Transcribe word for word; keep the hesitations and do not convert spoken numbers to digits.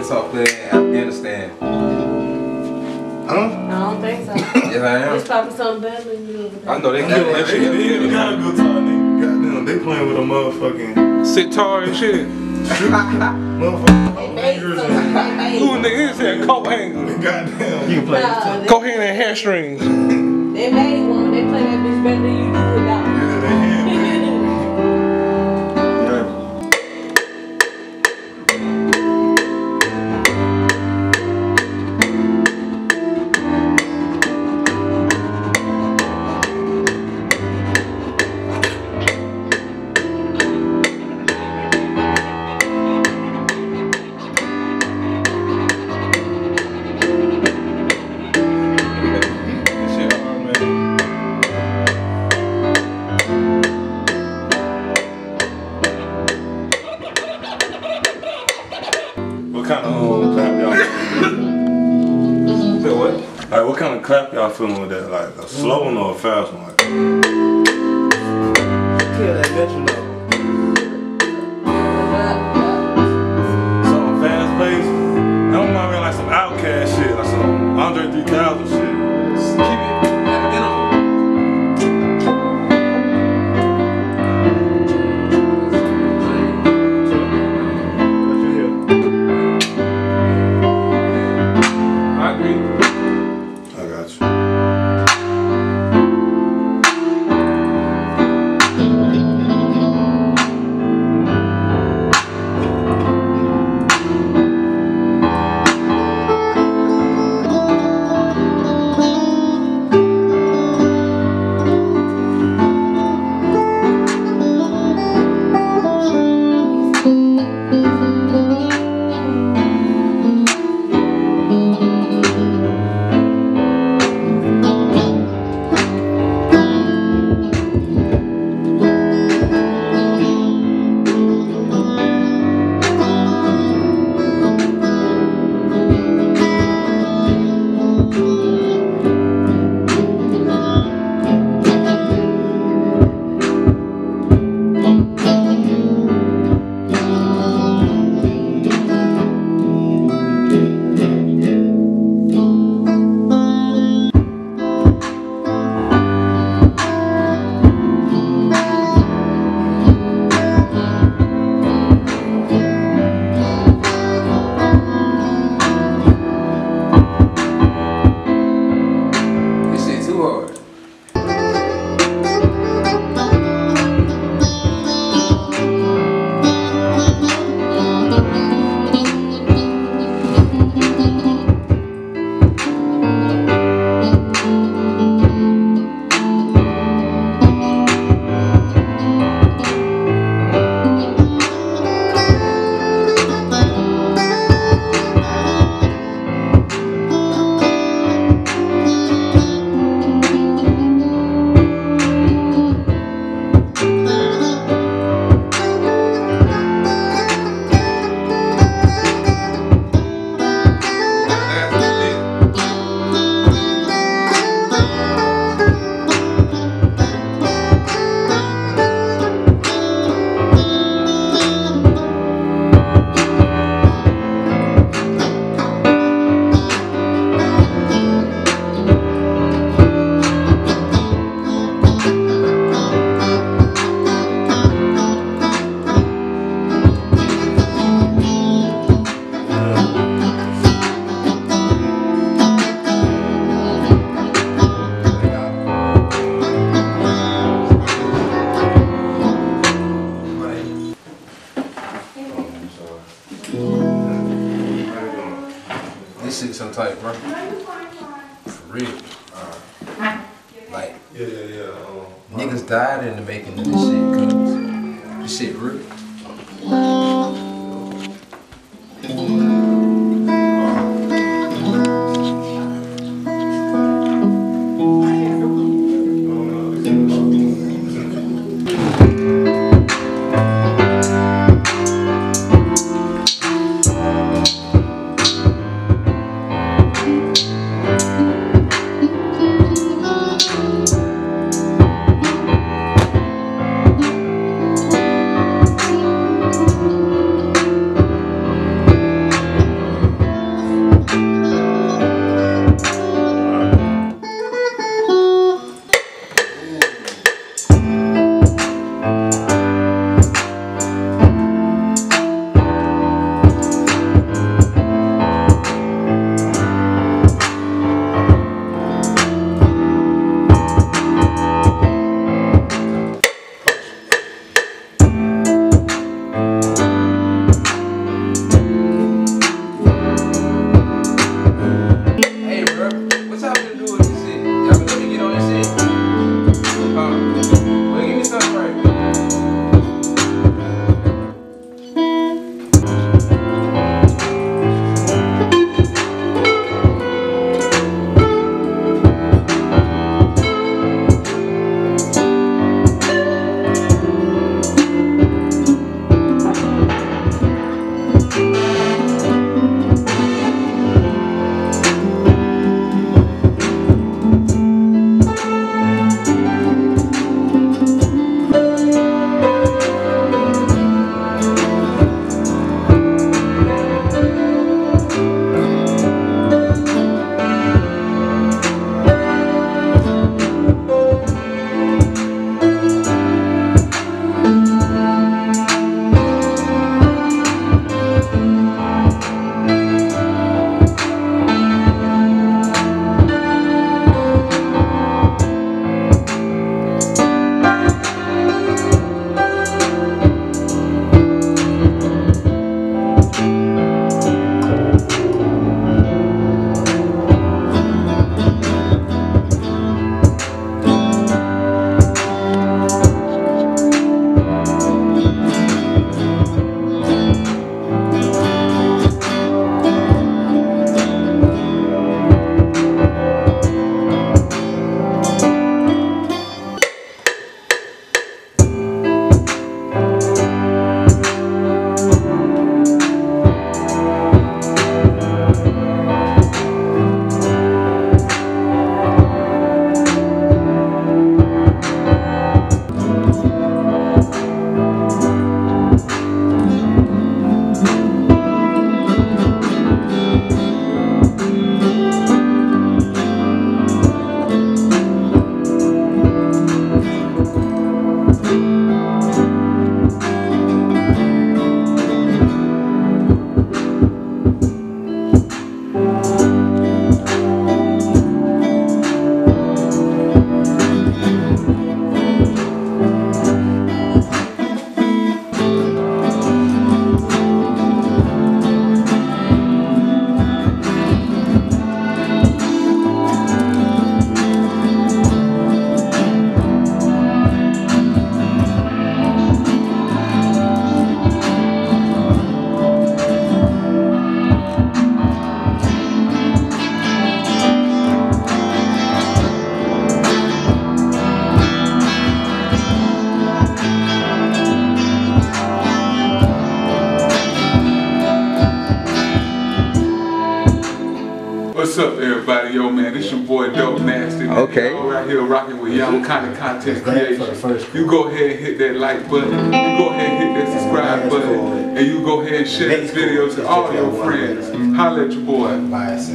been taught playing in Afghanistan. I don't know. I don't think so. Yes, I am. It's probably something better than you. I know they got a good time, nigga. Goddamn, they playing with a motherfucking sitar and shit. Motherfucking hangers and who nigga is that? Coat hanger. Goddamn. You can play with coat hanger and hair strings. They made one. They play that bitch better than you do without. Yeah, they had. Clap, y'all feeling with that, like a slow one or a fast one? Like, yeah, that bitch, you know. Something fast paced. I don't mind being like some Outkast shit, like some Andre three thousand shit. Just keep it back in on. I agree. Died in the making of this shit, cuz this shit real. Thank you. up, everybody? Yo, man, this your boy Doug Nasty. Man. Okay. All right here rocking with Young Content Content Creation. You go ahead and hit that like button. You go ahead and hit that subscribe button. And you go ahead and share this video to all your friends. Holla at your boy.